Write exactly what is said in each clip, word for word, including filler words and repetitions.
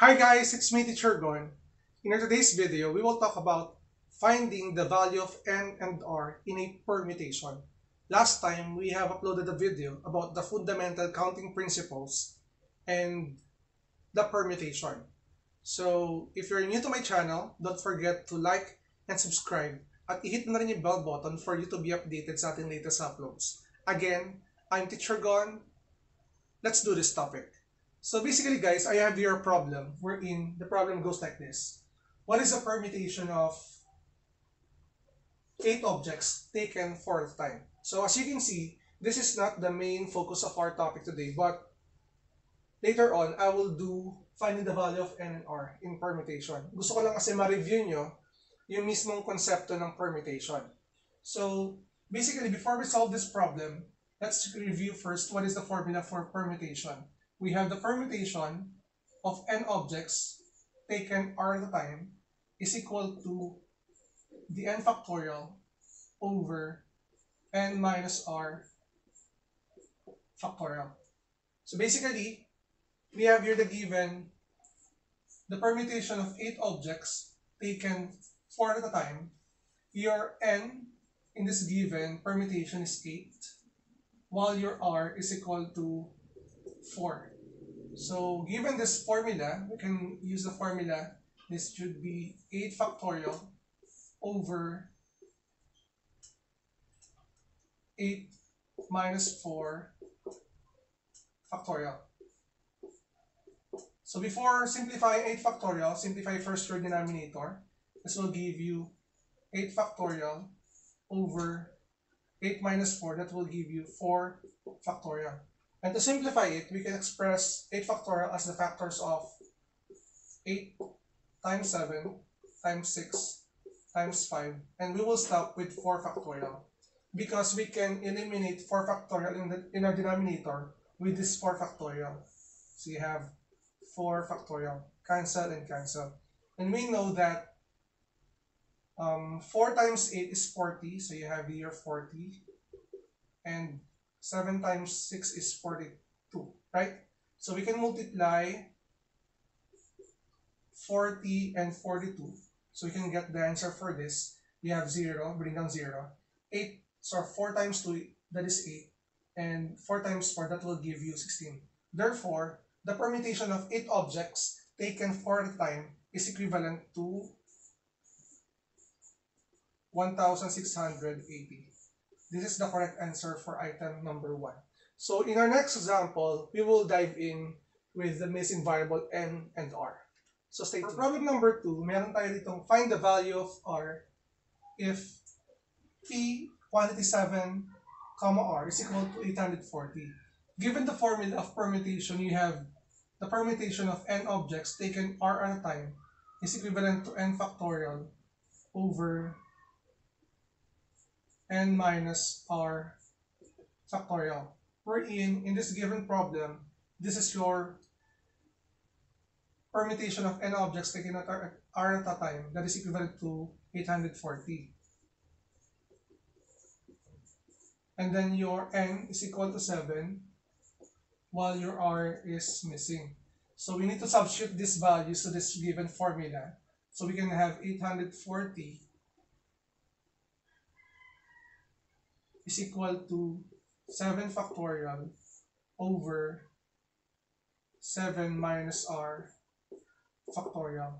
Hi guys, it's me MathTeacherGon. In today's video, we will talk about finding the value of n and r in a permutation. Last time, we have uploaded a video about the fundamental counting principles and the permutation. So, if you're new to my channel, don't forget to like and subscribe at i-hit na rin yung bell button for you to be updated sa ating latest uploads. Again, I'm MathTeacherGon. Let's do this topic. So basically guys, I have here a problem wherein the problem goes like this. What is the permutation of eight objects taken for the time? So as you can see, this is not the main focus of our topic today, but later on, I will do finding the value of n and r in permutation. Gusto ko lang kasi ma-review nyo yung mismong konsepto ng permutation. So basically, before we solve this problem, let's review first what is the formula for permutation. We have the permutation of n objects taken r at a time is equal to the n factorial over n minus r factorial. So basically, we have here the given the permutation of eight objects taken four at a time. Your n in this given permutation is eight, while your r is equal to four. So, given this formula, we can use the formula. This should be eight factorial over eight minus four factorial. So, before simplifying eight factorial, simplify first your denominator. This will give you eight factorial over eight minus four. That will give you four factorial. And to simplify it, we can express eight factorial as the factors of eight times seven times six times five. And we will stop with four factorial because we can eliminate four factorial in, the, in our denominator with this four factorial. So you have four factorial. Cancel and cancel. And we know that um, four times eight is forty. So you have here forty. And seven times six is forty-two, right? So we can multiply forty and forty-two. So we can get the answer for this. You have zero, bring down zero. eight, so four times two, that is eight. And four times four, that will give you sixteen. Therefore, the permutation of eight objects taken four at a time is equivalent to one thousand six hundred eighty. This is the correct answer for item number one. So in our next example, we will dive in with the missing variable n and r. So stay tuned. For problem number two, meron tayo ditong find the value of r if p quantity seven, comma r is equal to eight hundred forty. Given the formula of permutation, you have the permutation of n objects taken r at a time is equivalent to n factorial over n minus r factorial. Wherein, in this given problem, this is your permutation of n objects taken at r, r at a time that is equivalent to eight hundred forty. And then your n is equal to seven while your r is missing. So we need to substitute these values to this given formula. So we can have eight hundred forty is equal to seven factorial over seven minus r factorial.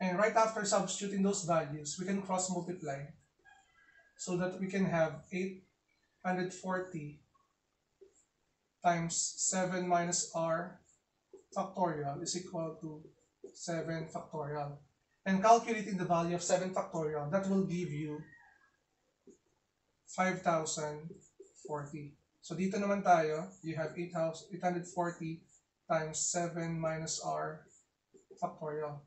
And right after substituting those values, we can cross multiply so that we can have eight hundred forty times seven minus r factorial is equal to seven factorial. And calculating the value of seven factorial, that will give you five thousand forty. So dito naman tayo, you have eight hundred forty times seven minus r factorial.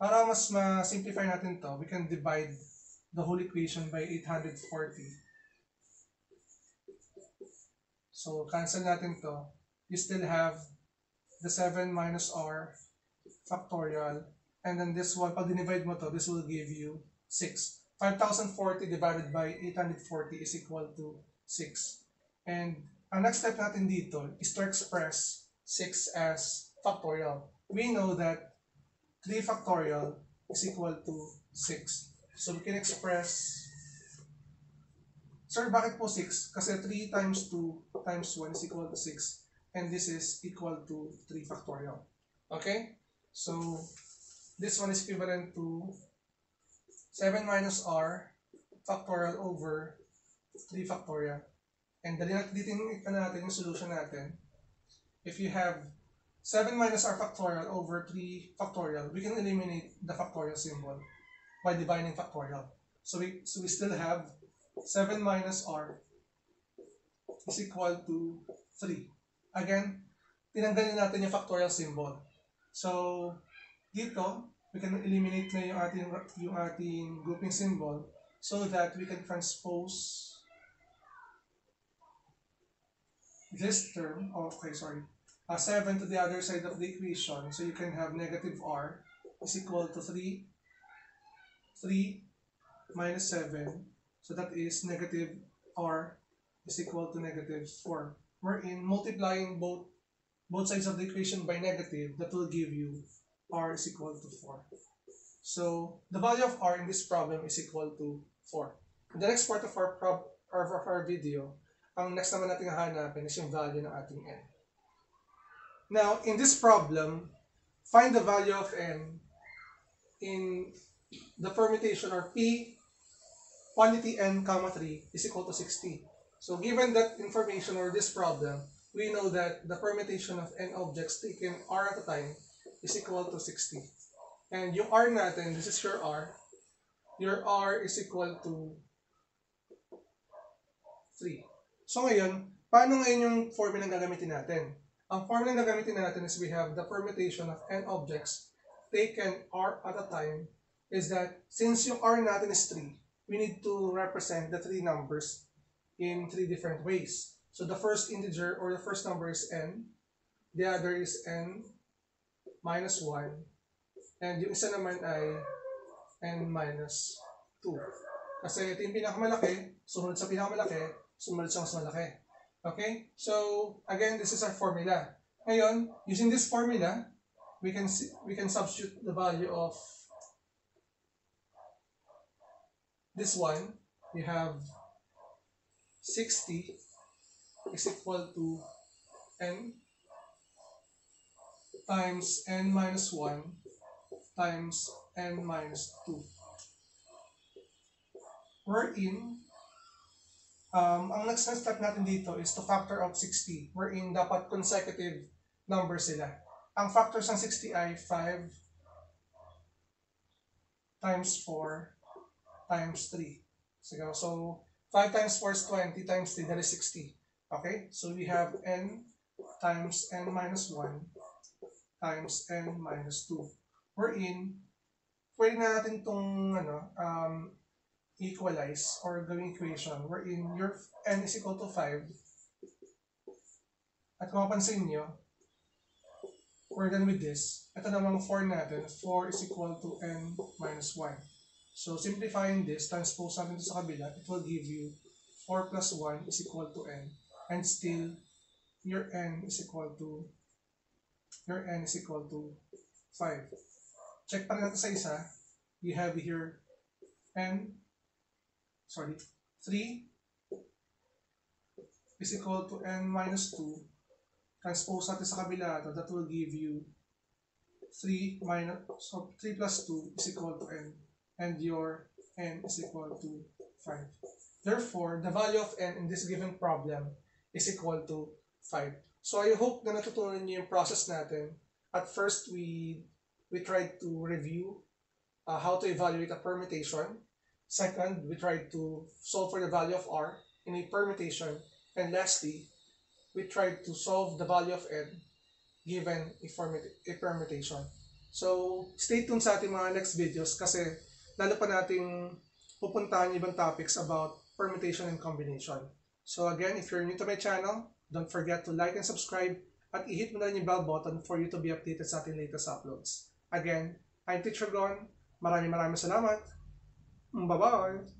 Para mas ma-simplify natin to, we can divide the whole equation by eight hundred forty. So cancel natin to. You still have the seven minus r factorial. And then this one, pag dinivide mo to, this will give you six. five thousand forty divided by eight hundred forty is equal to six. And ang next step natin dito is to express six as factorial. We know that three factorial is equal to six. So we can express, sir, bakit po six? Kasi three times two times one is equal to six. And this is equal to three factorial. Okay? So, this one is equivalent to seven minus r factorial over three factorial. And dalitin natin yung solution natin. If you have seven minus r factorial over three factorial, we can eliminate the factorial symbol by dividing factorial. So we, so we still have seven minus r is equal to three. Again, tinanggalin natin yung factorial symbol. So, dito, we can eliminate na yung ating, yung ating grouping symbol so that we can transpose this term, oh, okay, sorry, uh, seven to the other side of the equation. So, you can have negative r is equal to three, three minus seven. So, that is negative r is equal to negative four. Wherein multiplying both both sides of the equation by negative, that will give you r is equal to four. So the value of r in this problem is equal to four. In the next part of our, prob of our video, ang next naman natin hahanapin is yung value ng ating n. Now, in this problem, find the value of n in the permutation or p quantity n comma three is equal to sixty. So given that information or this problem, we know that the permutation of n objects taken r at a time is equal to sixty. And yung r natin, this is your r. Your r is equal to three. So ngayon, paano ngayon yung formula na gagamitin natin? Ang formula na gagamitin natin is we have the permutation of n objects taken r at a time is that since yung r natin is three, we need to represent the three numbers in three different ways. So the first integer or the first number is n, the other is n minus one, and yung isa naman ay n minus two. Kasi ito yung pinakamalaki, sumunod sa pinakamalaki, sumunod sa mas malaki. Okay? So again, this is our formula. Ngayon, using this formula, we can see, we can substitute the value of this one. We have sixty is equal to n times n minus one times n minus two. Wherein, um, ang next step natin dito is to factor out sixty, wherein dapat consecutive numbers sila. Ang factors ng sixty ay five times four times three. So, so five times four is twenty times three, that is sixty. Okay? So we have n times n minus one times n minus two. Wherein, pwede na natin itong ano, um, equalize or gawing equation wherein your n is equal to five. At kung mapansin nyo, we're done with this. Ito naman four natin. four is equal to n minus one. So, simplifying this, transpose natin ito sa kabila, it will give you four plus one is equal to n. And still, your n is equal to, your n is equal to five. Check pa rin natin sa isa. You have here n, sorry, three is equal to n minus two. Transpose natin sa kabila ito, that will give you three minus, so three plus two is equal to n. And your n is equal to five. Therefore, the value of n in this given problem is equal to five. So I hope na natutunan niyo yung process natin. At first, we we tried to review uh, how to evaluate a permutation. Second, we tried to solve for the value of r in a permutation. And lastly, we tried to solve the value of n given a, a permutation. So, stay tuned sa ating mga next videos kasi lalo pa nating pupuntahan yung ibang topics about permutation and combination. So again, if you're new to my channel, don't forget to like and subscribe at i-hit mo na rin yung bell button for you to be updated sa ating latest uploads. Again, I'm Teacher Gon. Maraming maraming salamat. Bye-bye!